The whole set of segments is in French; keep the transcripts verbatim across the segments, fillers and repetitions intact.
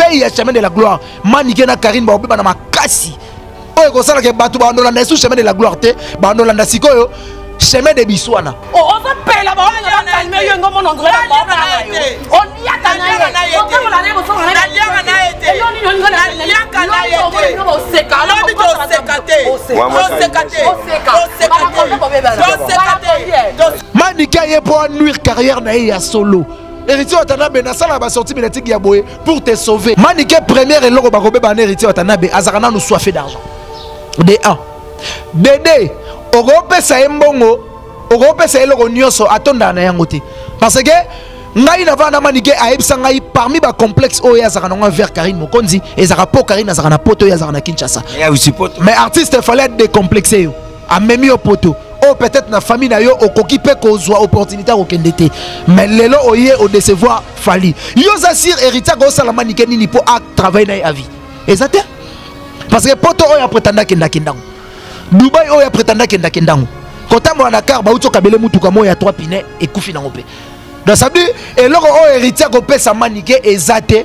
Fais chemin de la gloire. Manické na Karine Baobé ba na makasi. Oyo ko sala ke batu ba ndola na sous chemin de la gloire te, ba ndola na sikoyo chemin de biswana. Oh on va payer là-bas, on va calmer yo ngomo ndré là-bas. On y a canaya na yete. On va aller au fond na lianga na yete. Yo ni ngona na lianga na yete. On seka, on dit on sekate. On seka. On sekate. On sekate. Manické est pour nuire carrière na ya solo. Héritier Watanabe na sala ba sorti médiatique ya boye pour te sauver. Manické première et loko ba kobe ba héritier Watanabe azarana nous soifé d'argent. De un. Bédé, Europe ça embongo, Europe ça est loko nyoso atonda na yangote. Parce que ngai na vana Manické aib sangai parmi ba complexe o ya azarana vers Carine Mokonzi et zara po Carine azarana poto ya azarana Kinshasa. Mais artiste fallait décomplexer yo. A même yo poto. Peut-être na famille na yo okoki pe kozwa opportunité okendete mais lelo oye o décevoir fali yo zasir héritier go sala Manické nini po a travail na avi ezate parce que poto oya prétendant kenda kendango Dubai oya prétendant kenda kendango kota mo na car ba uto kabele mutuka mo ya trois pines et kufi na ngopé donc ça dit et loko o héritier go pe sa Manické ezate.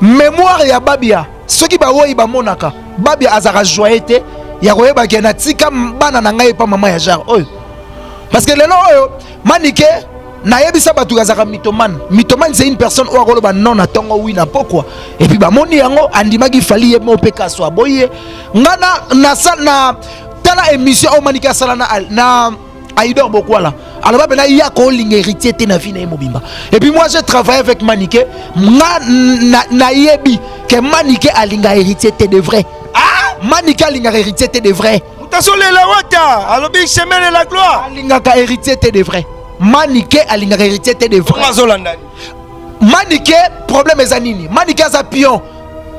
Mémoire ya babia ceux qui bawoyi ba monaka babia azara joyete ya koyeba kena tika bana na ngai pa mama ya jar oyo parce que lelo oyo Manické na yebisa batu azara mythomane mythomane c'est une personne o akolo ba non atongo oui na pokwa et puis ba moni yango andimaki fali ye mo peka so aboye ngana na na tala émission o Manické sala na na Aïdor Bokwala. Alors, il y a un héritier qui est mobimba. Et puis, moi, j'ai travaillé avec Manické. Naïebi, que Manické a un héritier de vrai. Ah, Manické a un héritier de vrai. Attention, les lawata. Alors, il chemin de la gloire. A un héritier de vrai. Manické a un héritier de vrai. Manické, problème est Zanini. Manické a un pion.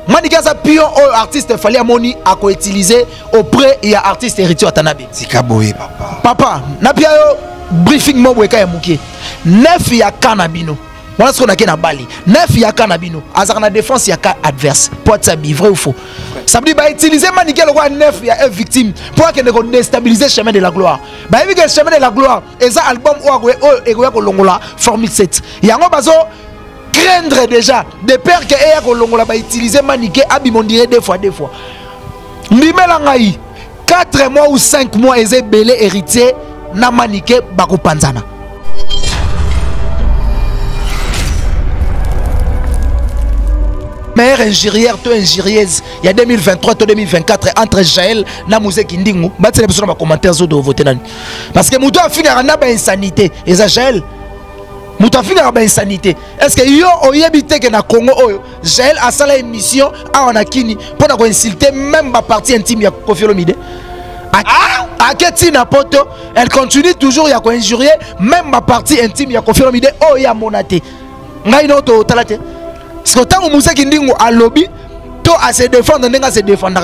Manické a un pion aux artistes. Fallait moni à utiliser auprès et à artiste héritier Watanabe. C'est Kaboé, papa. Papa, n'a pas briefing mon boy ka muke neuf ya kanabino voilà ce qu'on a na Bali neuf ya kanabino azarna défense ya ka adverse pour ça bi vrai ou faux ça veut dire ba utiliser Manické le roi neuf ya victime pour que ne déstabiliser chemin de la gloire ba vu que chemin de la gloire et ça album ou ego ko longola formule sept yango bazo craindre déjà de peur que e ko longola ba utiliser Manické abimondire deux fois deux fois ndimela ngai quatre mois ou cinq mois ezé belé héritier na Manické bako panzana meilleur ingénieur toi ingénieuse il y a deux mille vingt-trois toi deux mille vingt-quatre entre Jaël na Mouzé Kindingu battre les personnes dans commentaires zo de voter nani parce que muto afina na ba insanité et ça Jaël muto afina na ba insanité est-ce que yo oyebite que na Congo oyo Jaël a sala émission a on a kini pour na ko insulter même ba partie intime ya Koffi Olomide. Ah, elle continue toujours à injurier, même ma partie intime, il y a confirmé de oh, il y a monaté. Parce que tant que Moussa Kindingu a lobby, toi à se défendre, n'est-ce pas se défendre,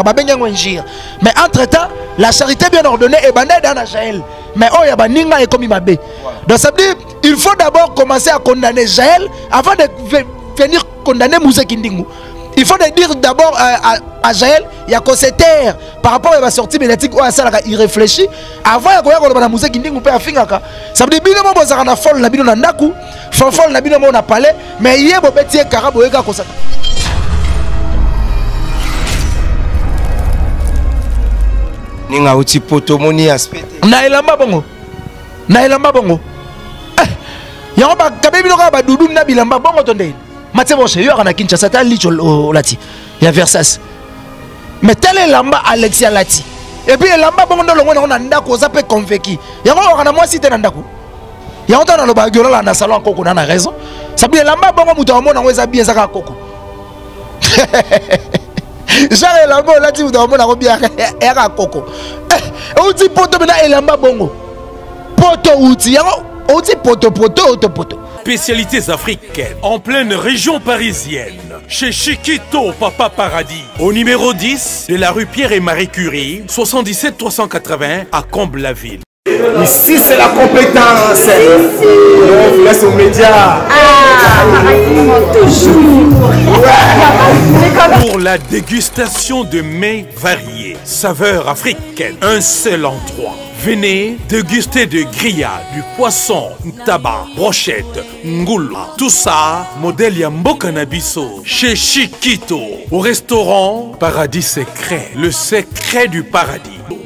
mais entre-temps, la charité bien ordonnée est banée dans la Jaël. Mais oh, il y a Ninga et comme Imabé. Donc ça veut dire il faut d'abord commencer à condamner Jaël avant de venir condamner Moussa Kindingu. Il faut dire d'abord à, à, à Jaël, il y a qu'on se taire par rapport à la sortie médiatique où il réfléchit. Avant, il y a qu'on se taire. Ça veut dire que nous avons folle, nous avons naku, folle, nous avons parlé, mais il y a des petits carabos. Nous avons un petit poteau, nous avons un aspect. Nous avons un bongo. Nous avons un petit poteau. Nous avons un petit il y a un Kinshasa, il y a Versace. Mais tel est l'amba Alexia Lati. Et puis l'amba, on a ndako, ça peut convaincu. Il y a un homme qui est ndako. Il y a un homme qui est dans le salon, on a raison. Ça veut dire l'amba, on a bien ça. J'arrive l'amba, on a dit, on a bien ça. On dit, poto, on a l'amba, bongo. Poto, on dit, poto, poto, poto. Spécialités africaines en pleine région parisienne chez Chiquito Papa Paradis au numéro dix de la rue Pierre et Marie Curie soixante-dix-sept trois cent quatre-vingts à Comble-la-Ville. Ici c'est la compétence. On vous laisse aux médias. Ah, toujours. Pour la dégustation de mets variés, saveurs africaines, un seul endroit. Venez déguster de grillades, du poisson, tabac, brochette, ngoula. Tout ça, modèle ya mboka na biso, chez Chiquito, au restaurant Paradis Secret, le secret du paradis.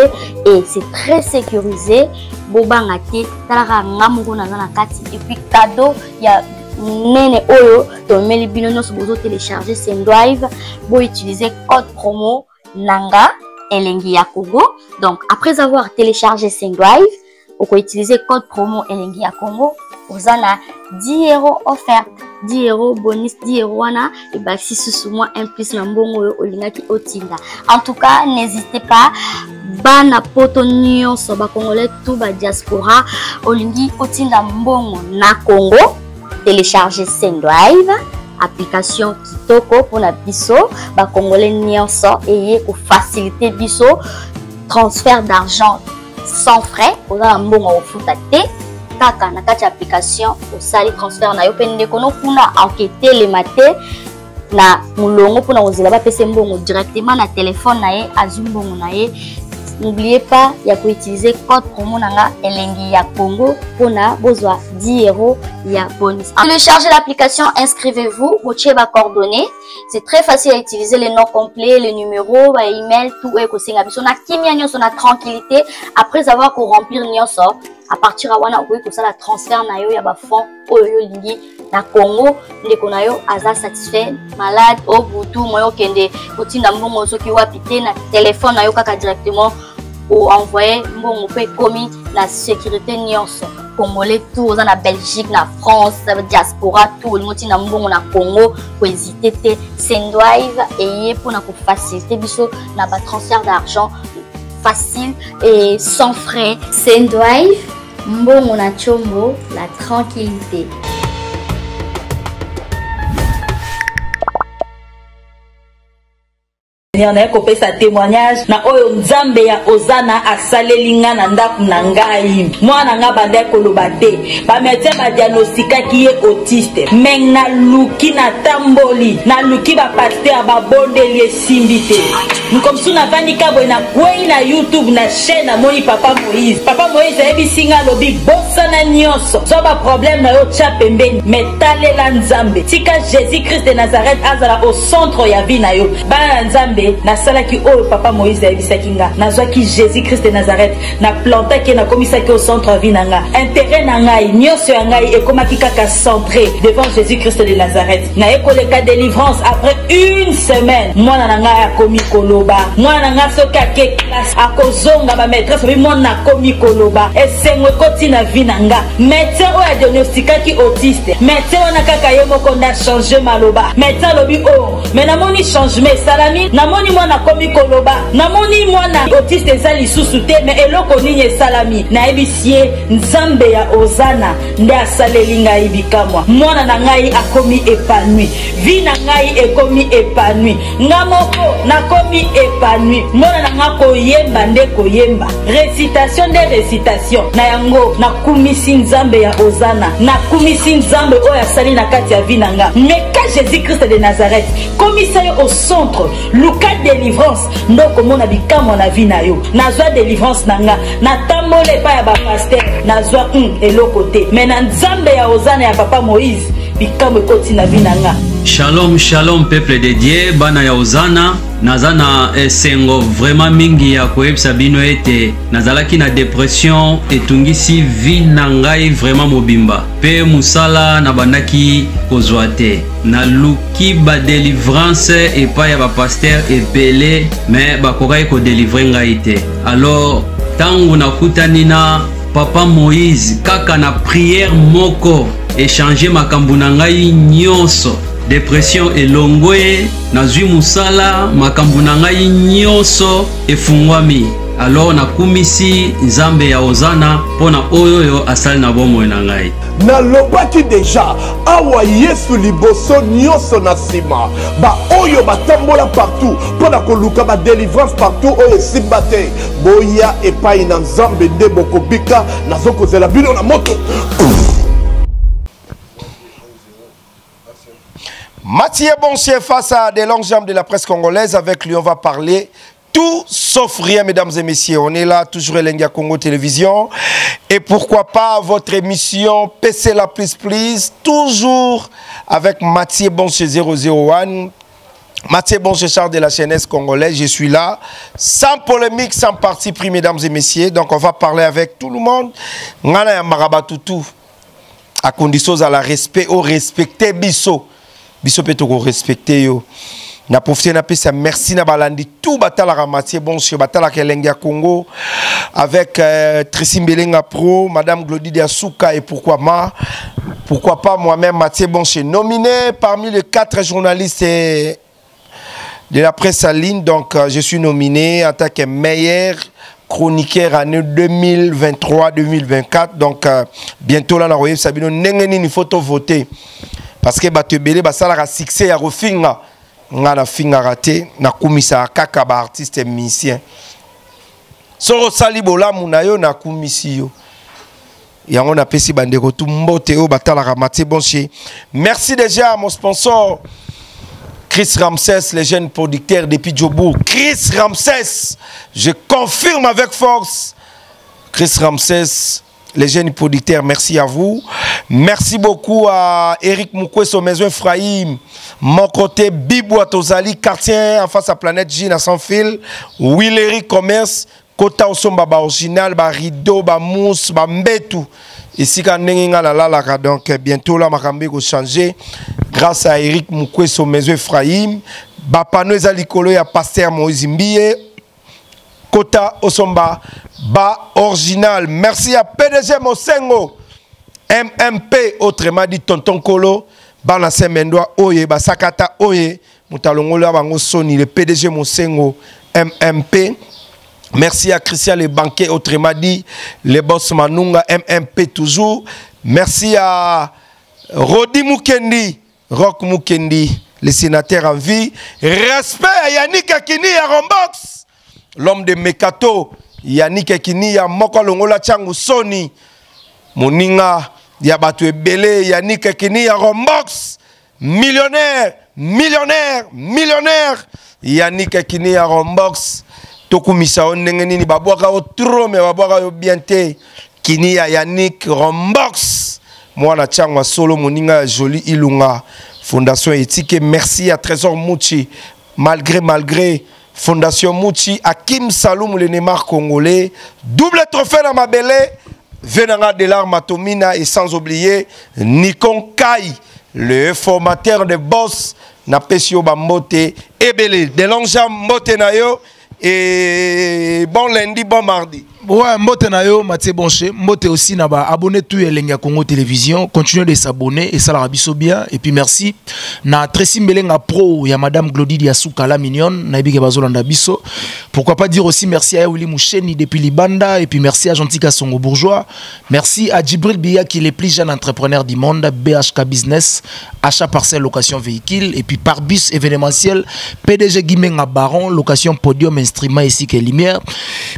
et c'est très sécurisé. Bobangate, talara ngamungo na na kati et puis cadeau ya nene oyo to meli bino no bozo télécharger Sendwave bo utiliser code promo nanga Elengi ya Congo. Donc après avoir téléchargé Sendwave, on peut utiliser code promo Elengi ya Congo, vous en a dix euros offerte, dix euros bonus, dix euros wana et bah si sous moi un plus nambongo olingaki otinda. En tout cas, n'hésitez pas. Bana poto nyonso ba congolais tout ba diaspora olingi otinda mbongo na Congo, télécharger Sendwave, application kitoko pour la biso ba congolais nyonso et pour faciliter biso transfert d'argent sans frais oza mbongo ofuta te kaka na kati application osali transfert na yo pe ndeko no kuna enquêter les maté na mulongo pour na ozela ba pese mbongo directement na téléphone na ye azumbongo na ye. N'oubliez pas, il y a qu'à utiliser code promo nanga Elengi ya Congo pour na bozwa dix euros ya bonus. Téléchargez l'application, inscrivez-vous, vous avez vos coordonnées. C'est très facile à utiliser, les noms complets, les numéros, les emails, tout est possible. On a kimia nyon, on a tranquillité. Après avoir qu'on remplir nyon sort, à partir à wana oui, comme ça la transfert na yo ya ba fond oyo lingi na Congo ndeko na yo aza satisfait malade au butu moyo kende otinda mbongo soki wapite na téléphone na yo kaka directement ou envoyer mbongo pe komi la sécurité nyonso congolais tout na Belgique na France diaspora tout le monde na mbongo na Congo ko hésiter te Sendwave et pour na ko faciliter biso na ba transfert d'argent facile et sans frais. Sendwave mbongo na chombo la tranquillité. Yana ko pesa témoignage na oyo nzambe ya ozana asalelinga na ndaku na ngai mwana nga banda ko lobate ba mete ba diagnostikaki ye autiste meng na luki na tamboli na luki ba pasteur ba bondeli esimbite nkomsu na vanika boina kwei na YouTube na chaîne na moni papa Moïse papa Moïse ebi singa lobi bossa na nyoso so ba problème na yo tcha pembeni metale la nzambe tika Jésus Christ de Nazareth azala au centre ya vie na yo ba nzambe na sala ki o papa Moïse a bisaki nga nazwa ki Jésus Christ de Nazareth na planta ki na komisa ki au centre vie nanga intérêt nanga nyoso nanga e komaki kaka centré devant Jésus Christ de Nazareth na ekoleka délivrance après une semaine mwana nanga ya komi koloba mwana nanga soka ke classe akozonga ba maîtresse bi mwana komi koloba esengo kotina vie nanga médecin o ya diagnostika ki autiste médecin ona kaka ye moko na changer maloba médecin lobi o mais na moni changement salami na namoni mwana komi koloba, namoni mwana autiste ezali susu te, mais eloko nini esalami nayebisie nzambe ya ozana nde asaleli ngai bikamwa. Mwana na ngai akomi épanoui, vi na ngai ekomi épanoui, nga moko nakomi épanoui, mwana na nga koyemba nde koyemba, récitation nde récitation na yango nakumisi nzambe ya ozana, nakumisi nzambe oyo asali na kati ya vi na nga. Mais quand Jésus-Christ de Nazareth commissaire au centre, Lucas délivrance ndoko mona bikamwa na vi na yo, nazwa délivrance nanga natambole pa ya ba pasteur, nazwa un elokote mais na nzambe ya ozana ya papa Moïse bikamwe koti na vi nanga. Shalom shalom peuple de Dieu, bana ya ozana nazana esengo vraiment mingi ya koyebisa bino ete nazalaki na dépression etungisi vi na ngai vraiment mobimba pe musala na bandaki kozwa te, naluki ba délivrance epai ya ba pasteur ebele mais bakokai ko délivrer ngai te. Alors tango nakutani na papa Moïse kaka na prière moko échanger makambo na ngai nyonso, dépression elongwe, nazwi musala makambo na ngai nyonso efungwami. Alors nakumisi nzambe ya ozana pona oyo yo asali na bomoi na ngai. Nalobaki deja awa Yesu liboso nyonso na sima ba oyo batambola partout pona koluka ba délivrance partout oyo simbate boya epai na nzambe nde bokobika nazokozela bino na moto. Mathieu Bonsier face à des longues jambes de la presse congolaise. Avec lui, on va parler tout sauf rien, mesdames et messieurs. On est là, toujours Elengi ya Congo Télévision. Et pourquoi pas votre émission P C La Plus Plus, toujours avec Mathieu Bonsier zéro zéro un. Mathieu Bonsier, Charles de la chaîne S congolaise. Je suis là, sans polémique, sans parti pris, mesdames et messieurs. Donc, on va parler avec tout le monde. Ngana ya marabatoutou. À condition à la respect, au respecter biso. Biso peto ko respecter yo. Na profiter na pesa merci na balandi tout batala ramatier bon sur batala Elengi ya Congo avec euh, Trissi Mbelenga Pro, madame Glody Diasuka et pourquoi ma pourquoi pas moi-même Mathieu Bonché nominé parmi les quatre journalistes de la presse en ligne. Donc euh, je suis nominé en tant que meilleur chroniqueur année deux mille vingt-trois deux mille vingt-quatre. Donc euh, bientôt là na royeb Sabino nengeni ni photo voter. Parce que Batebele, Bassala a succès à Rofinga. On a finga raté, on a commis ça à Kaka, artiste et musicien. Soro Salibola, Mounayo, on a commis ça. Et on a pessi Bandero, tout le monde est au Batala Ramate Bonché. Merci déjà à mon sponsor, Chris Ramsès, le jeune producteur depuis Djobourg. Chris Ramsès, je confirme avec force. Chris Ramsès. Les jeunes producteurs, merci à vous. Merci beaucoup à Eric Moukweso, Maison Frahim, mon côté, Bibou Atozali, quartier en face à Planète J, à sans fil, Willery Commerce, Kota Osomba, Original, Rideau, Mousse, Mbetou. Ici, quand on a la donc bientôt, là, Makambe va changer. Grâce à Eric Moukweso, Maison Frahim, Bapano Zalikolo, Pasteur Moïse Mbie. Kota Osomba, Ba Original. Merci à P D G Mosengo, M M P, autrement dit Tonton Kolo, Bana Semendoa Oye, Basakata Oye, Moutalongola Bango Soni, le P D G Mosengo, M M P. Merci à Christian Le Banquet, autrement dit, le Boss Manunga, M M P toujours. Merci à Rodi Moukendi, Rock Moukendi, le sénateur en vie. Respect à Yannick Akini à Rombox. L'homme de Mekato, Yannick Ekini, ya Moko Longola Changu Soni, Moninga, Yabatwe Bele, Yannick Ekini, ya Rombox, millionnaire, millionnaire, millionnaire, Yannick Ekini, ya Rombox, Tokumisa Onengenini, Babouaka Otro, mais Babouaka Obiente, Kini, ya Yannick, Rombox, Mwana Changwa Solo, Moninga, Joli Ilunga, Fondation Éthique, merci à Trésor Mouchi, malgré, malgré, Fondation Mouchi, Hakim Saloum, le Neymar congolais. Double trophée dans ma belle. Venanga Delar Matomina et sans oublier Nikon Kai, le formateur de boss. Napesio Bambote Ebele. De longues jambes Mote Nayo. Et bon lundi, bon mardi. ouais, mbote na yo Mathieu Bonché, mbote aussi na ba abonné tout Elengi ya Congo Télévision, continuez de s'abonner et ça la rabisso bien et puis merci na Tracy Mbelenga Pro ya madame Glodie Diasuka la mignonne na ibike bazolanda biso. Pourquoi pas dire aussi merci à Willy Moucheni depuis Libanda et puis merci à Gentil Kassongo Bourgeois. Merci à Djibril Biya qui est le plus jeune entrepreneur du monde, B H K Business, achat parcelle location véhicule et puis par bus événementiel, P D G Guimenga Baron, location podium instrument ici que lumière.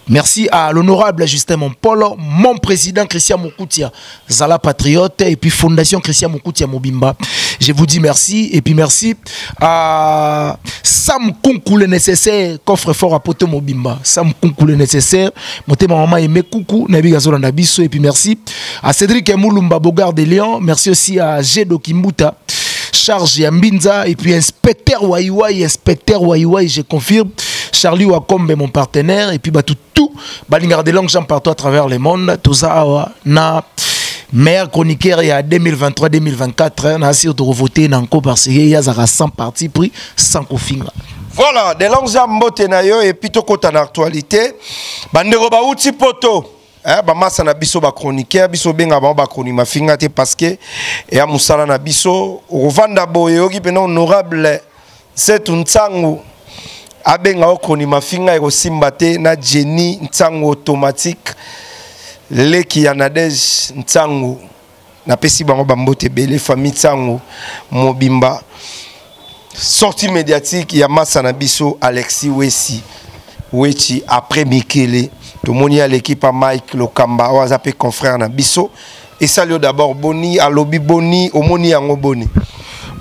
Merci à l'honorable Justin Mompolo, mon président Christian Moukoutia, Zala Patriote et puis Fondation Christian Moukoutia Mobimba. Je vous dis merci et puis merci à Sam Kunku le nécessaire, coffre fort à Poto Mobimba. Sam Kunku le nécessaire, monté ma maman aimé Koukou, Nabigazo Landabiso et puis merci à Cédric Emoulumba Bogard de Léon. Merci aussi à Jedo Kimbuta, Charge Yambinza et puis inspecteur Waiwai, inspecteur Waiwai, je confirme. Charlie Wakombe, mon partenaire, et puis bah, tout, tout, bah, des langues, j'en partout à travers le monde, tout ça, na meilleur chroniqueur, il y a deux mille vingt-trois deux mille vingt-quatre, on a essayé de revoter, on a encore parce qu'il y a cent partis pris, cent confins. Voilà, des langues, j'en bote, et puis tout côté en actualité, bah, ne roba outi poto. Eh, bah, massa na biso ba chroniqueur, biso benga ba ba chroniqueur, finga te parce que, et à moussala na biso, revanda boyo, qui penon honorable, c'est un tsangu. Abenga okoni mafinga eko simbate na Jenny ntango automatique leki ya nadej ntango na pesi bango bambote bele famille ntango mobimba sortie médiatique ya massa na biso Alexis Wesi Wechi après Mikele tomoni à l'équipe à Mike Lokamba wazape confrère na biso et salut d'abord Boni alobi Boni omoni yango Boni.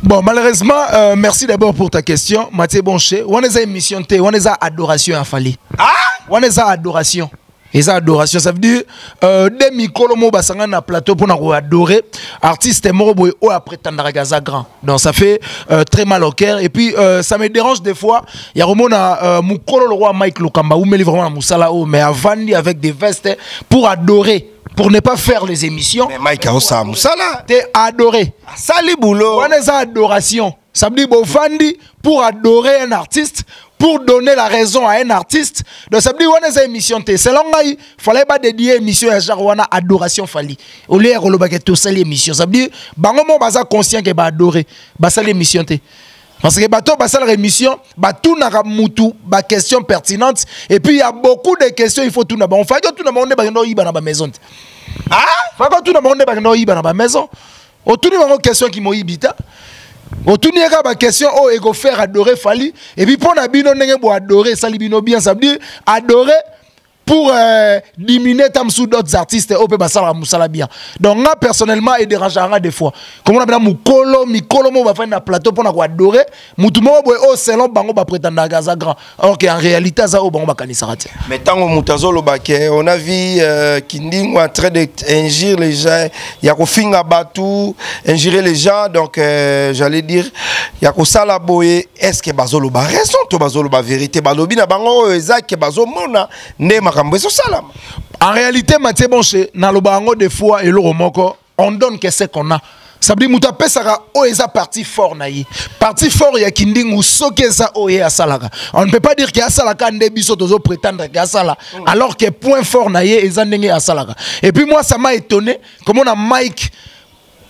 Bon, malheureusement, euh, merci d'abord pour ta question, Mathieu Bonché. On a une mission, on a adoration à Fali. Ah? On a adoration. Et ça, adoration, ça veut dire, euh, des micro-lomo basanga na plateau pour nous adorer, artiste moro boy ou après Tandaragaza grand. Donc ça fait euh, très mal au cœur. Et puis, euh, ça me dérange des fois. Il y a un micro le roi Mike Lokamba, ou mais vraiment Moussala, mais à Vandi avec des vestes pour adorer. Pour ne pas faire les émissions. Mais Mike Aossa Moussala, t'es adoré. Sali boulot. On est adoration. Ça veut dire bon Vandi pour adorer un artiste. Pour donner la raison à un artiste. Donc ça veut dire on a une émission T. Selon moi, il fallait pas dédier une émission à Jarwana adoration Fali. Au lieu de faire tout ça l'émission. Ça veut dire bangomo baza conscient que ba adorer, ba ça l'émission T. Parce que bateau ba ça l'émission, ba tout na mutu, ba question pertinente et puis il y a beaucoup de questions, il faut tout na ba on fait tout na ba on est ba no iba na ba maison. Ah, faut tout na ba on est ba no iba na ba maison. Au tout na ba question qui mo ibita. Au tout n'y a pas question, oh, et go faire adorer Fali. Et puis pour Nabino, on a adorer, Salibino bien, ça veut dire adorer pour euh, diminuer Tamsou d'autres artistes. Oh, bah ça, la bien. Donc, moi, personnellement, il dérange des fois. Comme on a dit, Mikolo, Mikolo, on va faire un plateau pour nous adorer. Moutoumou, oh, c'est l'homme, on va prétendre à Gaza grand. Alors qu'en réalité, ça, on va canner ça. Mais tant qu'on moutazo, on a vu euh, Kinding en train d'ingérer les gens. Il y a qu'au fin à Batou, ingérer les gens. Donc, euh, j'allais dire, il y a qu'au Salaboé. Est-ce que Bazolo a raison, Bazolo a vérité, Balobina, Bango, Ezak, Bazolo, Mona, Nema. En réalité, Mathieu Bonché, dans le bango des fois et le remoko, on donne que ce qu'on a. Ça veut dire que nous avons un parti fort. Parti fort, il y a qui dit que ce qui est à Salaka. On ne peut pas dire qu'il y a Salaka, on ne prétendre qu'il y a Salaka. Alors que point fort, il y a Salaka. Et puis moi, ça m'a étonné. Comme on a Mike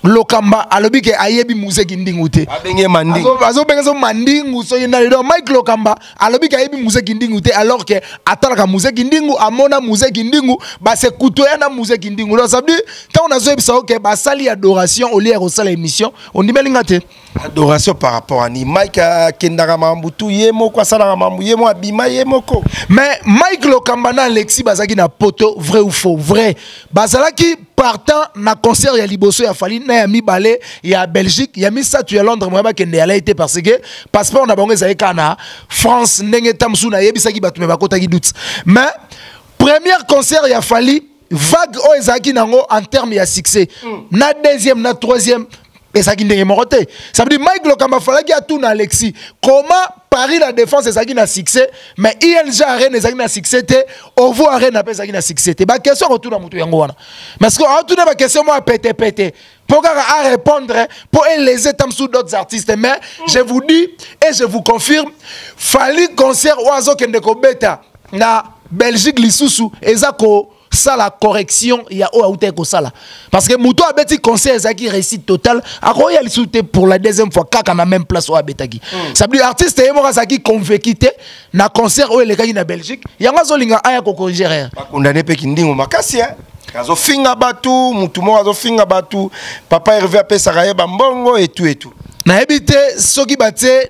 Lokamba, alobi ke ayebi muse kindingute. Abenge manding. Azo bengezo mandingu so yendalido. Mike Lokamba, alobi ke ayebi muse kindingute. Alors que atalaka muse kindingu, amona muse kindingu, ba se kutoyana muse kindingu. Donc ça veut dire, quand on a zo ebisa ok, ba sali adoration, au lieu au sali émission, on dit belingate. Adoration par rapport à ni Mike Kendara Mambutu, yemo kwa sala mambu, yemo abima, yemo ko. Mais Mike Lokamba na Alexis bazaki na poto, vrai ou faux, vrai. Bazalaki partant na concert ya liboso ya Fali na ya mibale ya Belgique ya misatu ya Londres mwaba kende ya laite parce que passeport na bango ezali kana France ndenge tamsu na yebisaki batu me bakotaki doute mais premier concert ya Fali vague o ezaki nango en terme ya succès na deuxième na troisième ezaki ndenge morote ça veut dire Mike Lokamba falaki atu na Alexis comment Paris la défense ezaki na succès mais I L G Arena ezaki na succès te Ovo Arena pe ezaki na succès te ba question retour na mutu yango wana mais ce qu'on tourne ba question moi pété pété pour à répondre pour léser tamsou d'autres artistes mais mm. Je vous dis et je vous confirme Fali concert oazo kende ko beta na Belgique lisusu ezako sala correction ya o auté ko sala parce que muto abeti conseil ezaki réussite totale akoya lisute pour la deuxième fois kaka na même place o abetaki ça veut dire artiste e moka saki convaincité na concert o elekaki na Belgique yango zolinga aya ko congérer ba condamné pe kindingo makasi hein kazo finga batu mutu mo kazo finga batu papa Hervé pe saraye ba mbongo et tout et tout na ebité soki baté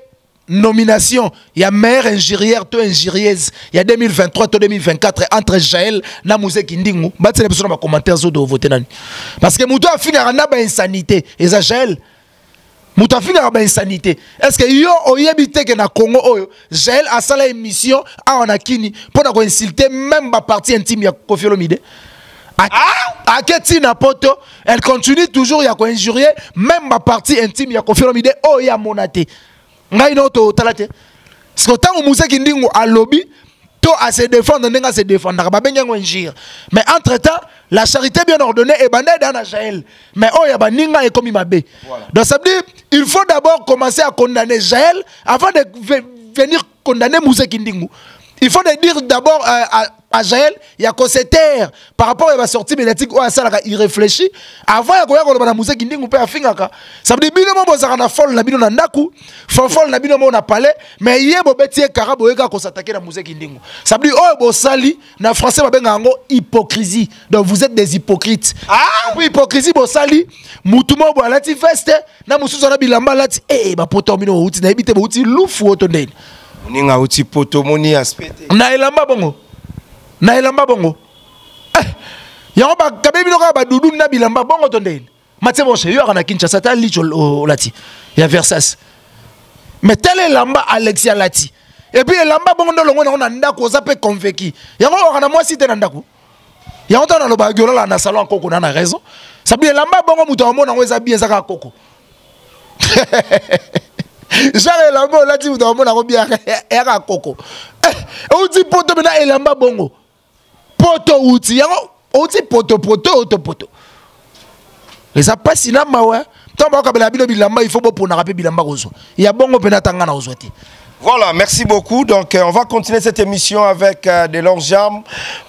nomination, il y a meilleure ingérière, toi ingérieuse, il y a deux mille vingt-trois, toi deux mille vingt-quatre, entre Jaël, Namouze Kindingu. Bah, c'est les personnes qui ont commenté de voter. Parce que Moutou a fini à une insanité. Et ça, Jaël, Moutou a fini à une insanité. Est-ce que yo oyébité que na Congo, Jaël a sa émission à Onakini pour nous insulter même la partie intime de Koffi Olomide? Ah, Ketina Poto, elle continue toujours à injurier même la partie intime de Koffi Olomide, oh, ya Monate. Ngai noto talate. Siko tango muze kindingu a lobby to a se défendre ndenga se défendre ba benga ngwenjir. Mais entre-temps, la charité bien ordonnée est bandée dans la Jaël. Mais oh ya baninga et komi mabe. Donc ça veut dire il faut d'abord commencer à condamner Jaël avant de venir condamner muze kindingu. Il faut de dire d'abord à, à, à Jaël, il y a qu'on se taire par rapport à la sortie médiatique où il réfléchit. Avant, il y a qu'on a moussé qui dit qu'on peut faire. Ça veut dire que nous avons un folle, nous avons un nakou, nous avons un palais, mais il y a un petit carab qui s'attaque à la moussé qui dit. Ça veut dire que nous sali, na français, nous avons une hypocrisie. Donc vous êtes des hypocrites. Ah oui, hypocrisie, nous sali, nous avons un petit veste, nous avons un petit veste, eh, bah, pour terminer, nous avons un petit louf ou autonome. On a outil potomoni aspecté. Na elamba bongo. Na elamba bongo. Eh. Yango ba kabebi noka ba dudu na bilamba bongo tondeni. Matse bon chez yo kana Kinshasa ta licho lati. Ya Versace. Mais tel elamba Alexia lati. Et puis elamba bongo ndolongo na ona ndako za pe convaincu. Yango kana moi cité na ndako. Yango tona lo ba giola na salon koko na na raison. Ça bien elamba bongo muto amona ngweza bien zaka koko. J'arrive là-bas, on a dit, on a dit, on dit, poto, on a dit, bongo. Poto, on dit, on dit, poto, poto, poto, poto. Et ça passe, il a mawa. Tant que la bilamba, il faut pour nous rappeler bilamba. Il y a bongo, penatanga na ozwati. Voilà, merci beaucoup. Donc, euh, on va continuer cette émission avec euh, de longues jambes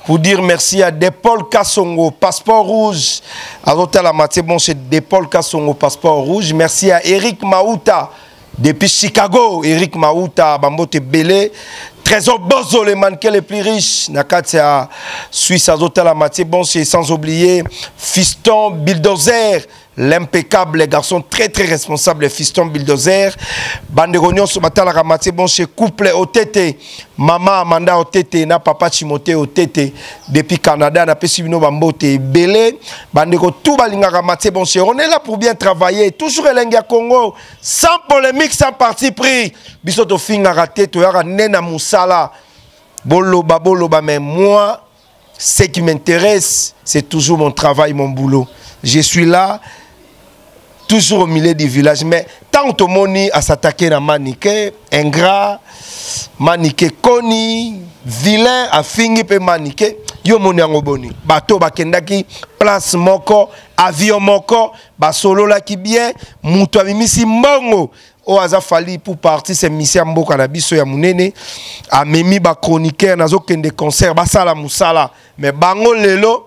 pour dire merci à Depol Kassongo, Passeport Rouge. À l'hôtel à Maté, bon, c'est Depol Kassongo, Passeport Rouge. Merci à Eric Maouta. Depuis Chicago, Eric Maouta, Bambote Belé, Trésor Bozo, les mannequins les plus riches, Nakatia, Suisse, Azota, la Mathieu, bon, c'est sans oublier Fiston Bulldozer, l'impeccable garçon très très responsable, Fiston Bulldozer, Banderognon, Somatala, Ramatier, bon, c'est couple au tété, Maman Amanda au tété, na Papa Timothée au tété, depuis Canada, na Pessimino Bambote Belé, Bandero Toubalinga Ramatier, bon, c'est on est là pour bien travailler, toujours Elengi ya Congo, sans polémique, sans parti pris, Bisoto Finga raté, Toyara Nena Moussala, Boloba, Boloba, mais moi, ce qui m'intéresse, c'est toujours mon travail, mon boulot. Je suis là, toujours au milieu du village, mais tant que moni a s'attaquer à Manické, ingrat, Manické Koni, vilain, a fini pe Manické, yo moni ango boni. Bato bakendaki, place moko, avion moko, basolo la ki bien, mouto mimisi mbongo. O azafali pour partir c'est Missia Mboka na biso ya munene a memi ba chroniqueur nazo kende concert ba sala musala mais bango lelo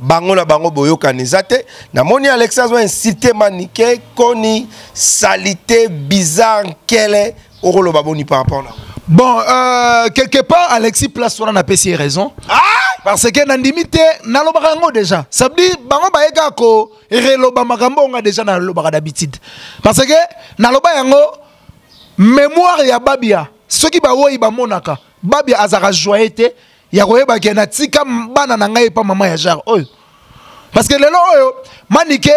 bango la bango boyoka nezate na moni Alexandre wa incité Manické Koni salité bizarre kele orolo baboni par rapport là. Bon euh, quelque part Alexis place on a pesi raison. Ah parce que nandimité na lobarango déjà. Ça veut dire bango ba ega ko reloba makambo on a déjà na lobara d'habitude. Parce que na loba yango mémoire ya babia ceux qui ba woi ba monaka babia azara joyete ya koyeba ke na tika bana na ngai pa mama ya jar oyo. Parce que lelo oyo Manické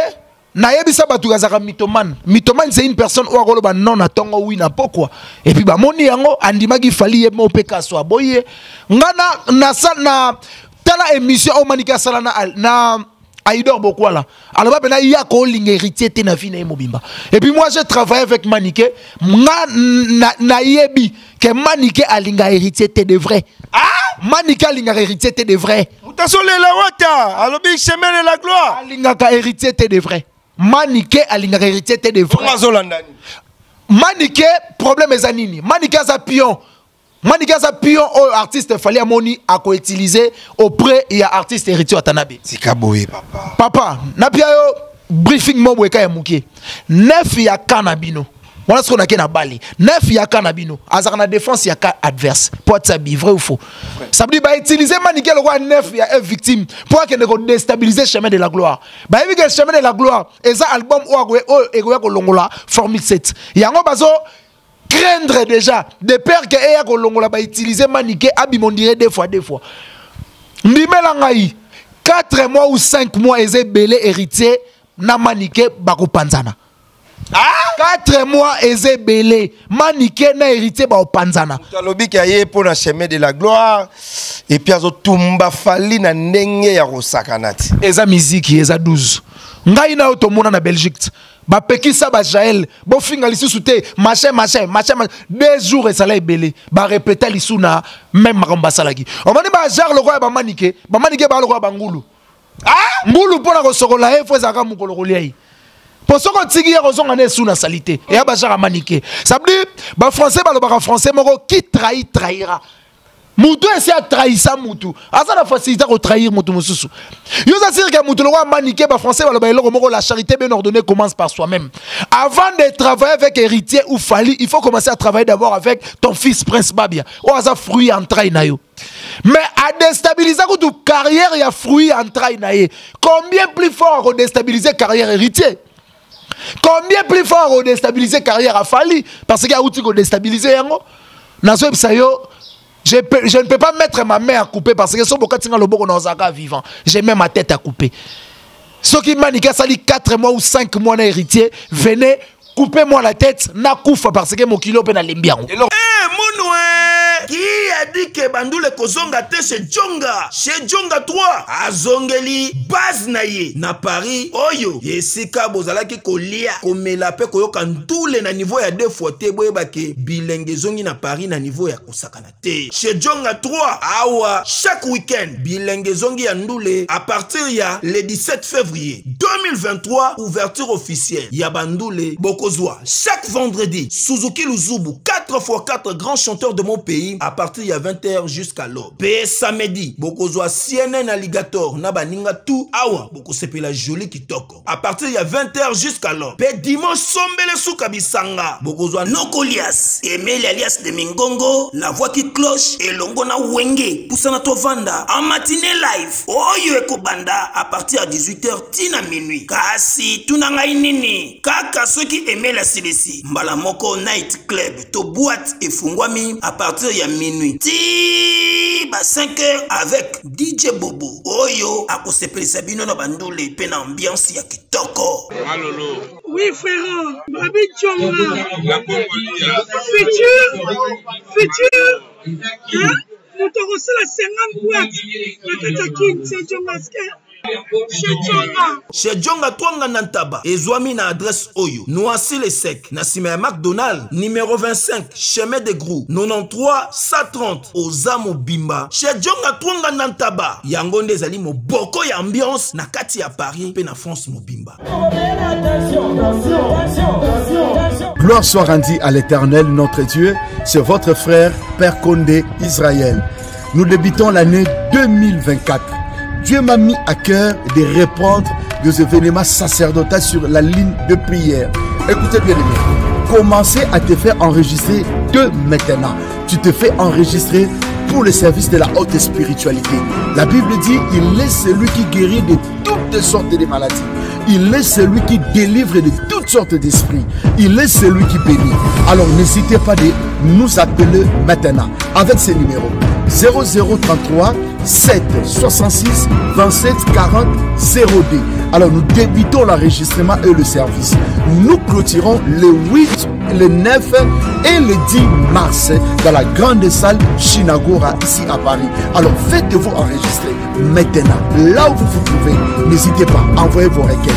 na yebisa batu azara mythomane. Mythomane c'est une personne ou akoloba non atongo oui na pokwa. Et puis ba moni yango andimaki fali ye mo peka so aboye. Ngana na na tala émission o Manické sala na na Aïdor Bokwala. Alors, il y a un héritier qui est mobimba. Et puis, moi, j'ai travaillé avec Manické. Naïebi, que Manické a un héritier de vrai. Ah Manické a un héritier de vrai. Alors, il chemin de la gloire. A un héritier de vrai. Manické a un héritier de vrai. Manické, problème est Zanini. Manické a un pion. Manické a pion aux artistes fallait amoni à co utiliser auprès il y a artiste héritier atanabe. Sikaboye papa. Papa, na pia yo briefing mobwe ka yamuke. Neuf ya kanabino. Voilà ce qu'on a qui na bali. Neuf ya kanabino. Azar na défense ya ka adverse. Pour ça bi vrai ou faux. Ça veut dire ba utiliser Manické le roi neuf ya F victime pour que ne déstabiliser chemin de la gloire. Ba vu que chemin de la gloire et ça album ou agwe o egoya ko longola deux mille sept. Yango bazo craindre déjà de peur que aya ko longola ba utiliser Manické abimondire deux fois deux fois. Ndimela ngai quatre mois ou cinq mois ezé belé héritier na Manické bako panzana. Ah quatre mois ezé belé Manické na héritier bako panzana. Talobi ka ye pour na chemin de la gloire et puis azo tumba fali na ndenge ya rosakanati. Eza musique eza douze. Ngai na otomona na Belgique. Ba peki ça ba Jaël, bo finga lissu souté, machin machin, machin deux jours et ça là belé. Ba répéter lissu na même makamba salagi. On va dire ba jar le roi ba Manické, ba Manické ba le roi ba ngulu. Ah ngulu pona ko sokola e fo zaka mukolo koliai. Pour soko tigi ya kozonga ne sou na salité. Et ba jar a Manické. Ça veut dire ba français ba le ba français moko qui trahit trahira. Moutou essaie de trahir ça, Moutou. Asa la facilité de trahir Moutou Moussoussou. Yo assure que Moutou le roi Manické, bah français, bah le bail moro, la charité bien ordonnée commence par soi-même. Avant de travailler avec héritier ou Fali, il faut commencer à travailler d'abord avec ton fils Prince Babia. Ou asa fruit en train na yo. Mais à déstabiliser ta carrière, il y a fruit en train na yo. Combien plus fort on déstabiliser carrière héritier? Combien plus fort on déstabiliser carrière à Fali? Parce qu'il y a outil qu'on déstabiliser yango. Nasoeb sa yo. Je, peux, je ne peux pas mettre ma main à couper parce que si je vivant, j'ai même ma tête à couper. Ceux qui Manické ça dit quatre mois ou cinq mois na héritier, venez, coupez-moi la tête, na koufa parce que mon kilo pe na lembi yango. Eh monoué, qui a dit que bandou le kozonga te chez Djonga, chez Djonga trois, à Zongeli, base naye, na Paris, oyo, yesika bozala ki kolia, komela pe koyo kan toule na niveau ya deux fois te boye bake, bilenge zongi na Paris na niveau ya kosakana te. Chez Djonga trois, awa, chaque week-end, bilenge zongi ya ndoule, à partir ya le dix-sept février deux mille vingt-trois, ouverture officielle, ya bandoule, Bokozwa, chaque vendredi, Suzuki Luzubu, quatre fois quatre grands chanteurs de mon pays, à partir de vingt heures jusqu'à l'aube. P. samedi, Bokozwa, C N N Alligator, Nabaninga tout, Awa, Bokosepe la jolie Kitoko, à partir de vingt heures jusqu'à l'aube. P. dimanche, Sombele Soukabisanga, Bokozwa, Nokolias, Emel alias de Mingongo, La Voix qui cloche, et Longona Wenge, Poussana Tovanda, en matinée live, Oyo Ekobanda, à partir de dix-huit heures, Tina minuit. Kasi, Tunangai Nini, Kaka, ceux qui aimaient la C D C, Mbalamoko Night Club, to boîte et Fungwami à partir de minuit. Ti à cinq heures avec D J Bobo. Oyo, à cause de Sabino Nabandoule, peine ambiance ya Kitoko. Alolo. Oui, frère, Babi Tchonga. La Congolia. Futur, futur. Hein? Nous t'aurons la cinquante boîtes. La Katakin, c'est John Masquer. Chez Djonga, chez Djonga Twanga Nantaba, et Zouami na adresse Oyo, Noisy les Secs, Nassime McDonald, numéro vingt-cinq, chemin de Grou, quatre-vingt-treize cent trente, Ozamo Bimba, chez Djonga Twanga Nantaba, Yangonde Zali mo boko ya ambiance, na kati ya Paris, pe na France mo Bimba. Gloire soit rendue à l'Éternel notre Dieu, c'est votre frère, Père Condé Israël. Nous débutons l'année deux mille vingt-quatre. Dieu m'a mis à cœur de répondre aux événements sacerdotaux sur la ligne de prière. Écoutez bien, commencez à te faire enregistrer de maintenant. Tu te fais enregistrer pour le service de la haute spiritualité. La Bible dit, il est celui qui guérit de toutes sortes de maladies. Il est celui qui délivre de toutes sortes d'esprits. Il est celui qui bénit. Alors n'hésitez pas de nous appeler maintenant avec ces numéros. zéro zéro trente-trois sept soixante-six vingt-sept quarante zéro deux. Alors nous débutons l'enregistrement et le service. Nous clôturons le huit, le neuf et le dix mars dans la grande salle Shinagora ici à Paris. Alors faites-vous enregistrer maintenant, là où vous vous trouvez. N'hésitez pas, envoyez vos requêtes.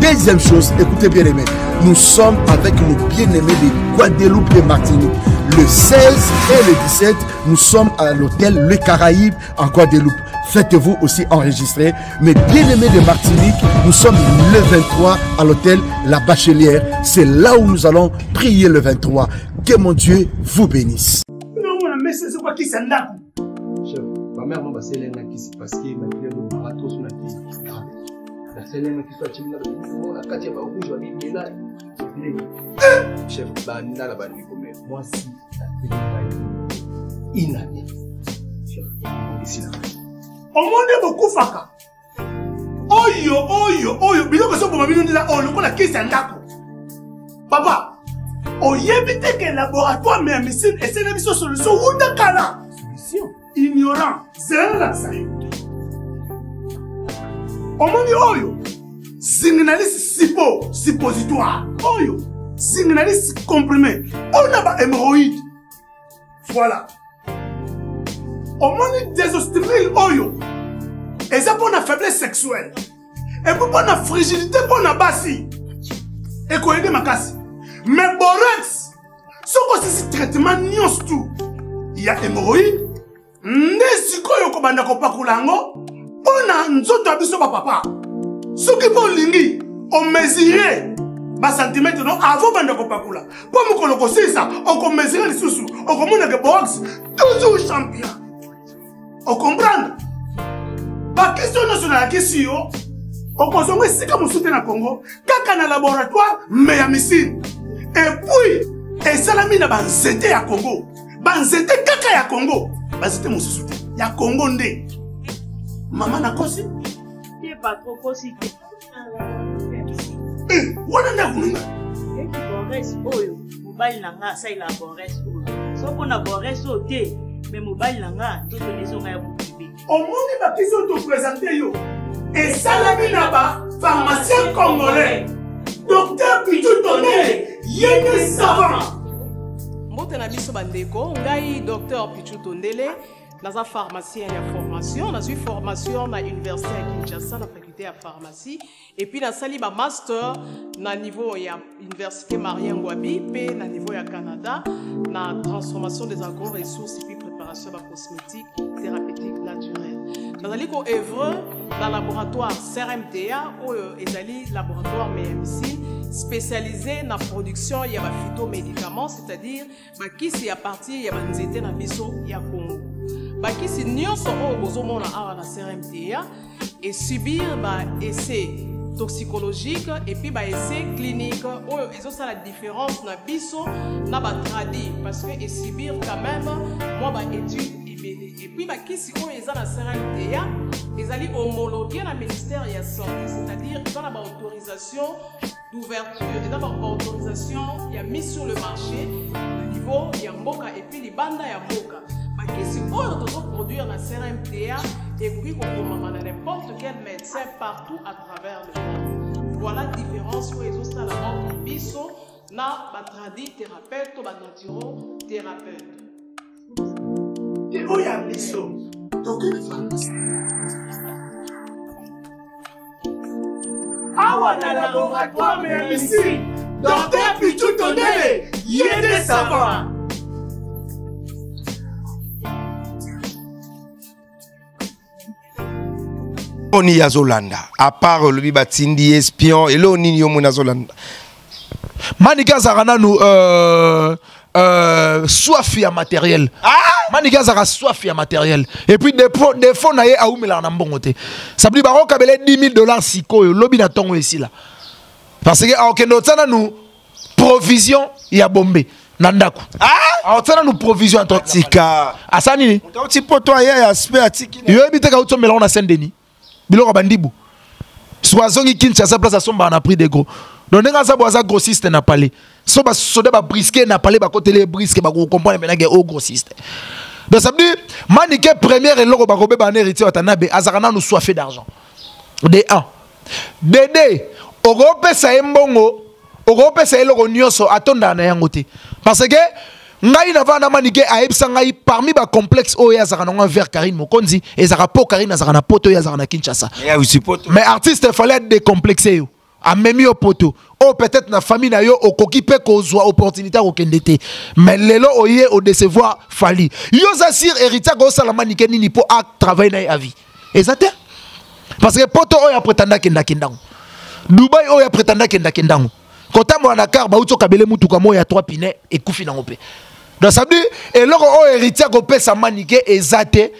Deuxième chose, écoutez bien aimés, nous sommes avec nos bien-aimés de Guadeloupe et Martinique. Le seize et le dix-sept, nous sommes à l'hôtel Le Caraïbe en Guadeloupe. Faites-vous aussi enregistrer. Mais bien aimés de Martinique, nous sommes le vingt-trois à l'hôtel La Bachelière. C'est là où nous allons prier le vingt-trois. Que mon Dieu vous bénisse. Non, mais c'est qui ma mère m'a dit qui s'est parce que ma fille a marathon sur la télé. La seule qui soit timide, la quatrième rouge, on est là. Chef, banana la banane comme moi si la télé va être chef, ici là. Au monde beaucoup faka. Oyo, oyo, oyo. Bilo que ça pour ma vie nous dit là, oh le coup la qui s'est ndaku. Papa. On y évite que le laboratoire mais mais c'est une émission solution ou de cala. Solution. Ignorant, c'est la salle. On m'a dit oyo, signaliste sipo, suppositoire. Oyo, signaliste comprimé. On a pas hémorroïde. Voilà. On m'a dit désostérile oyo. Et ça pour la faiblesse sexuelle. Et pour la fragilité pour la basse. Et qu'on aide ma casse. Mais borax, ce que c'est traitement nios tout. Il y a hémorroïde. Nesikoyo kobanda kopakulango ona nzoto abiso ba papa soki po lingi on mesurer ba centimètre non avant banda kopakula po mukolo ko sisa on ko mesurer les sousou on komona ke box toujours champion on comprendre ba question non sur la question on konzongo sika musute na Congo kaka na laboratoire mais ya missile et puis et salami na banzete ya Congo banzete kaka ya Congo. C'était mon souci. Il y a Congondé. Maman n'a pas si. Il n'y a pas trop si. Eh, où est-ce que tu as dit? Il y a un ça il a un borès. Sauf qu'on a un borès au thé. Mais mon bail langa, tout le monde est au bébé. Au monde, il va te présenter. Et Salami Naba, pharmacien congolais. Docteur Pitou Tonné, Yéné Savant. Je suis docteur Pichou Tondele, pharmacien de formation. Je suis formation à l'université à Kinshasa, la faculté de pharmacie. Et puis, je suis master à l'université Marien Ngouabi, puis à niveau Canada, la transformation des agro-ressources et puis préparation de la cosmétique thérapeutique naturelle. Je suis œuvre dans le laboratoire C R M T A, le laboratoire M M C. Spécialisé dans la production de phytomédicaments, c'est-à-dire qui est à partir de la nzete na biso ya Congo. Qui est nous à la C R M T A et subir des essais toxicologiques et puis des essais cliniques. Ils ont ça la différence na biso na ba tradi parce que subir quand même moi ba étude. Et puis, qui si on est dans la C R M T A, ils allaient homologuer le ministère de la Santé, c'est-à-dire qu'ils ont l'autorisation d'ouverture, ils ont l'autorisation qui a mis sur le marché au niveau de Yamboka et puis les bandes de Yamboka. Qui si on doit produire la C R M T A et puis qu'on commande à n'importe quel médecin partout à travers le monde. Voilà la différence pour les autres à la mort de Bissot, na batradi thérapeute ou batradi thérapeute. Et où y a mis ça? Donc il faut le Awa na laboratoire mais ici, docteur Pichou Tondele, Yéné Savant. On y a Zolanda. À part le bibatindi espion, et là on y a mon Zolanda. Manika Zarana nous. Euh, soif à matériel. Ah! Maniga zara soif à matériel. Et puis, des fois, des fois, naie a ou me la n'ambon côté. Ça veut dire, baron, kabelé dix mille dollars, si ko, lobby na tongo ici là. Parce que, en Kenotana, nous, provision, y a bombé. Nandaku. Ah! En Tana, nous, provision, en Tika. Ah, ça n'y est. Quand tu peux, toi, y a aspect à Tiki. Y a eu, bitaka, ou ton melon à Saint-Denis. Bilo, bandibou. Soazongi, kin, sa place à son bar, on a pris des gros. Donc, on a ça, boisa, grossiste, n'a pas les. Si on a brisqué, on a parlé de brisqué, on comprend maintenant que c'est un grossiste. Donc ça veut dire, Manické, première et l'autre, on a un héritier, on a nous soifé d'argent. De un. De deux, on a un peu de temps. Parce que, parmi les complexes, il y a un vers Carine Mokonzi, il y a un pot Carine, il y a un pot, il y a un Kinshasa. Mais artiste, il fallait être décomplexé. A même yo poto ou peut-être na famille na yo okoki pe kozwa opportunité okendete mais lelo oye o décevoir fali yo zasir héritier ko sala Manické nini po a travailler na ya vie ezate parce que poto oya prétendant kenda kenda Dubai oya prétendant kenda kenda kota mwana kar ba uto kabele mutu kamo ya trois pines et kufi na ngope. Donc ça veut dire, et là, on héritier qu'on peut sa maniquer et zate,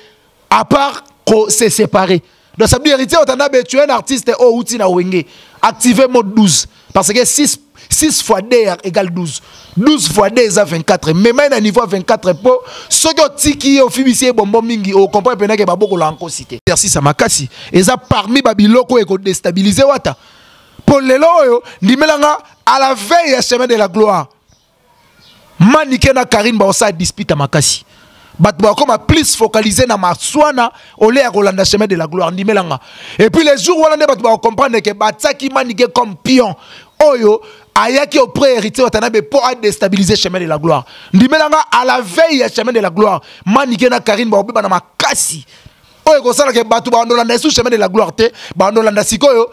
à part qu'on s'est séparé. Donc ça veut dire, héritier, on a tu un artiste au outil na wenge. Activez mode douze. Parce que six fois D égale douze. douze fois D égale vingt-quatre. Mais maintenant, niveau vingt-quatre, pour ceux qui ont fait bonbon mingi, on comprend que c'est beaucoup l'encore cité. Merci, ça m'a cassé. Et ça, parmi Babylon, qui ont déstabilisé, pour les lois, ni melanga à la veille du chemin de la gloire. Maniqué na Karine Baossa dispute à Makassi. Batba comme plus focalisé na Maswana au lait à Rolanda chemin de la gloire ni melanga. Et puis les jours où on va comprendre que Batsaki maniqué comme pion. Oyo ayaki au pré-hérité watanabe pour déstabiliser chemin de la gloire. Ni melanga à la veille du chemin de la gloire. Maniqué na Karine Baossa na Makassi. Oyo comme ça que Batba Rolanda sous chemin de la gloire te Rolanda sikoyo.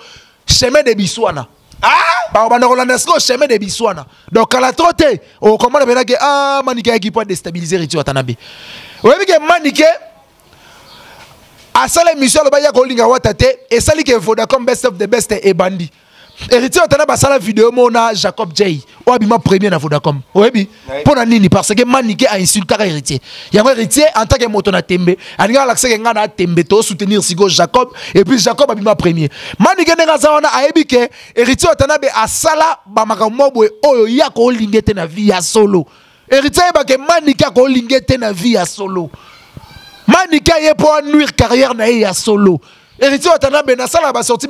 Chemin de Biswana. Ah! Bah, on a le chemin de Biswana. Donc, à la trotte, on commande maintenant que ah, Maniqué qui peut déstabiliser Rituel Tanabi. Vous voyez que Maniqué, à ça, les missions, le Baya Kolinga Watate, et ça, les Vodacom Best of the Best et Bandi. Et Rituel Tanabi, ça, la vidéo, mon Jacob J. Ou abima premier dans Vodacom. Vous voyez, pour la ligne, parce que Maniqué a insulté à Héritier. Il y a un Héritier en tant que Motona Tembe. Il y a un accès à un Tembe, soutenir Sigo Jacob, et puis Jacob abima premier. Maniqué n'a pas eu de Héritier Tanabe à Sala, Bamakamobo, Oyoyako Lingete na vie à solo. Héritier Bake Maniqué ko Lingete na vie à solo. Maniqué est pour nuire carrière na vie à solo. Héritier Watanabe, Nassala va sortir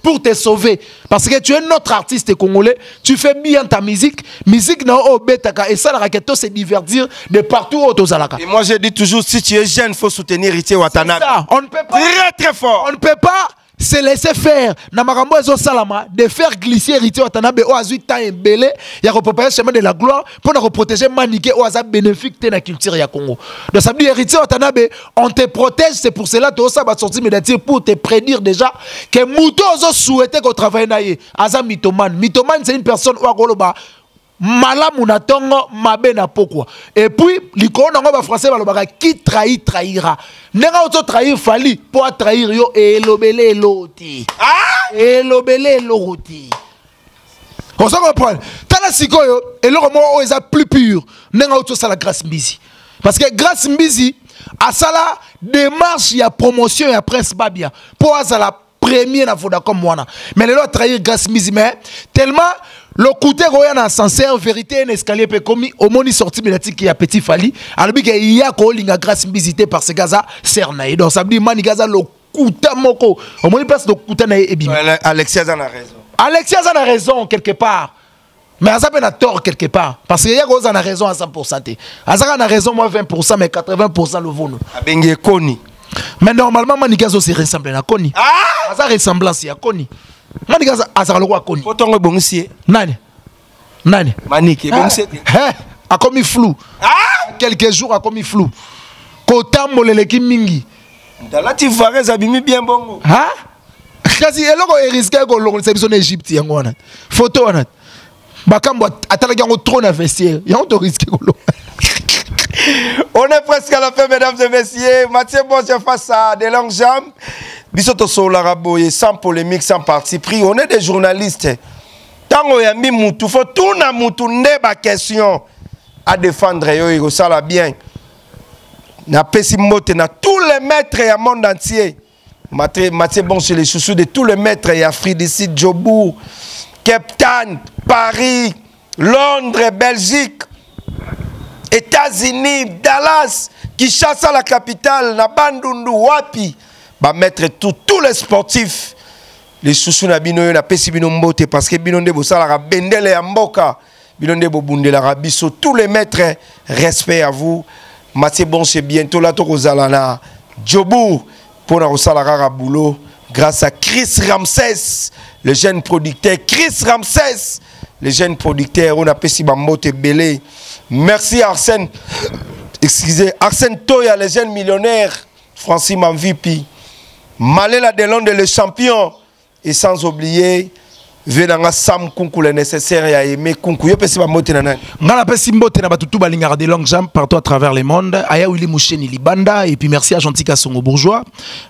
pour te sauver. Parce que tu es notre artiste congolais, tu fais bien ta musique, musique na obetaka et ça la raquette se divertir de partout au Tozalaka. Et moi je dis toujours, si tu es jeune, il faut soutenir Héritier Watanabe. Ça, on ne peut pas. Très très fort. On ne peut pas se laisser faire. Namarambo Ezo Salama, de faire glisser Héritier Watanabe au azuit temps et belé, il y a le chemin de la gloire pour nous protéger Maniqué au hasard bénéfique de la culture ya Congo. Donc ça veut dire Héritier Watanabe, on te protège, c'est pour cela que ça va sortir médiatique pour te prédire déjà que Mouto Ozo souhaitait qu'on travaille naïe. Aza mythomane. Mythomane, c'est une personne ou agoloba. Malamunatongo mabena pokwa. Et puis, l'icône en français, qui trahit, trahira. Nera auto trahir, fali, pour trahir yo, et l'obélé l'oti. Ah! Et l'obélé l'oti. On s'en comprend. Talasiko yo, et le roman est plus pur. Nera auto ça la grâce mbizi. Parce que grâce mbizi, à ça la démarche, il y a promotion, il y a presse babia. Pour ça la première, il faut d'accord moi. Mais les lois trahir grâce mbizi, mais tellement. Le côté royal en sincère, vérité, un escalier peut commis au moni sorti médiatique qui a petit fali. Alors que il y a quoi l'inga grâce visité par ces Gaza cernaï. Donc ça veut dire mani Gaza le couta moko. Au moni place le couta naï et bim. Alexia en a raison. Alexia en a raison quelque part. Mais Azab en a tort quelque part. Parce qu'il y a Gaza en a raison à cent pour cent. Azab en a raison moins vingt pour cent mais quatre-vingts pour cent le vaut nous. Abengé Koni. Mais normalement mani Gaza se ressemble à Koni. Ah. Azab ressemblance à Koni. Manique Azar le roi connu. Autant le boncier. Nani. Nani. Manique. Boncier. A commis flou. Ah. Quelques jours a commis flou. Kota moleleki mingi. Là tu vois les abîmes bien bon. Ah. Kasi eloko erisque ko longo c'est besoin Égypte yango wana. Photo wana. Bakambo atalaki yango trop na vestiaire. Yango to risque ko longo. On est presque à la fin, mesdames et messieurs. Mathieu Bonjour face à des longues jambes. Bissoto Solaraboye, sans polémique, sans parti pris. On est des journalistes. Tant qu'on a mis Moutou, il faut tout na Moutou, n'est pas question à défendre. Yo, ça la bien. Na Pessimote, na tous les maîtres du monde entier. Mathieu Bonjour, les chouchous de tous les maîtres et Afrique d'ici, Djobou, Cape Town, Paris, Londres, Belgique. États-Unis, Dallas, Kinshasa, la capitale, Nabandundu, Wapi, va mettre tous les sportifs. Les sous-sous na bino na pesi bino mbote parce que bino ndebo sala ra bendele ya mboka, bino ndebo bundela ra biso, tous les maîtres, respect à vous. Mathieu bon c'est bientôt la tokozalana. Djobu pour na sala ra boulot grâce à Chris Ramsès, le jeune producteur Chris Ramsès, le jeune producteur on a pesi ba mbote belé. Merci Arsène, excusez, Arsène Toya, les jeunes millionnaires, Francis Mamvipi, Malela Delonde, le champion, et sans oublier, Venanga Sam Kunku, le nécessaire, et à aimer Kunku. Yo pesi ba mote nanan. Ngala pesi mbote na batutu balingara de longue jambe partout à travers le monde. Aya Willy Moucheni Libanda, et puis merci à Gentil Kassongo Bourgeois.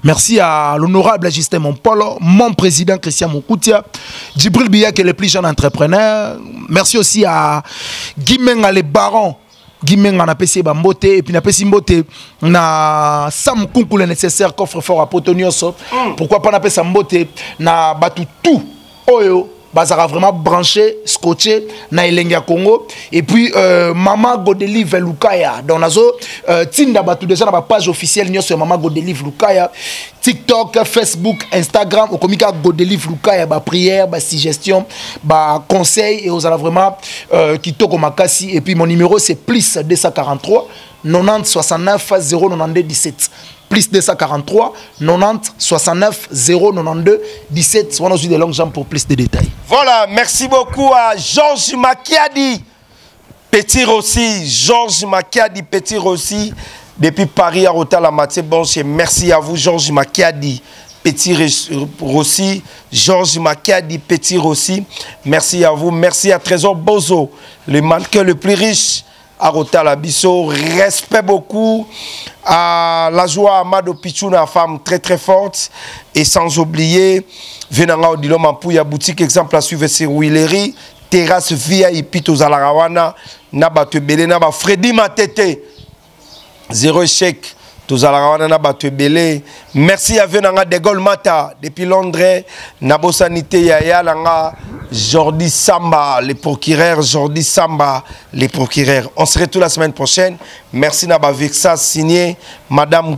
Merci à l'honorable Justin Mompolo, mon président Christian Moukutia, Djibril Biya qui est le plus jeune entrepreneur. Merci aussi à Guimenga le baron Guimen a pessé bambote et puis n'a pessé mbote na sam kunku le nécessaire coffre fort à potonio so pourquoi pas n'appeler ça mbote na batu tout oyo bazara vraiment branché scotché na Elengi ya Congo et puis euh, maman godelive lukaya dans nazo euh, tinda batu déjà na ba page officielle nyo sur maman godelive lukaya TikTok, Facebook, Instagram, au comica Godelive Lukaya, ba prière, ba suggestion, ba conseil et aux ala vraiment Kito Komakasi. Et puis mon numéro c'est plus deux cent quarante-trois quatre-vingt-dix soixante-neuf zéro quatre-vingt-dix-sept. Plus deux cent quarante-trois quatre-vingt-dix soixante-neuf zéro quatre-vingt-dix-sept. On a des longues jambes pour plus de détails. Voilà, merci beaucoup à Georges Makiadi Petit Rossi, Georges Makiadi Petit Rossi. Depuis Paris à Rotala Mathieu Bonche, merci à vous, Georges Makiadi, Petit Rossi, Georges Makiadi, Petit Rossi, merci à vous, merci à Trésor Bozo, le mannequin le plus riche à Rotala Bisso, respect beaucoup à la joie à Amado Pichouna, femme très très forte, et sans oublier, Venanga Odilo Mampouya, boutique exemple à suivre, c'est Willery, terrasse V I P, Tozalarawana, Nabate Belé, Naba Freddy Matete. Zéro échec, tous à la Rwanda, battu belé. Merci à Venanga de Golmata, depuis Londres, Nabo Sanité, Yaya, Langa, Jordi Samba, les procureurs, Jordi Samba, les procureurs. On se retrouve la semaine prochaine. Merci Naba Vexa, signé Madame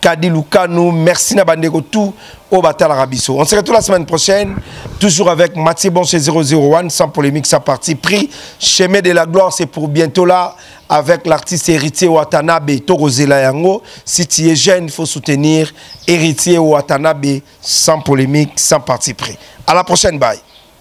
Kadi Lukanou. Merci Naba Ndegotou, au Batal Arabiso. On se retrouve la semaine prochaine, toujours avec Mathieu Bonche zéro zéro un, sans polémique, sa partie pris. Chemin de la gloire, c'est pour bientôt là. Avec l'artiste Héritier Watanabe Torozela Yango. Si tu es jeune, il faut soutenir Héritier Watanabe sans polémique, sans parti pris. À la prochaine, bye.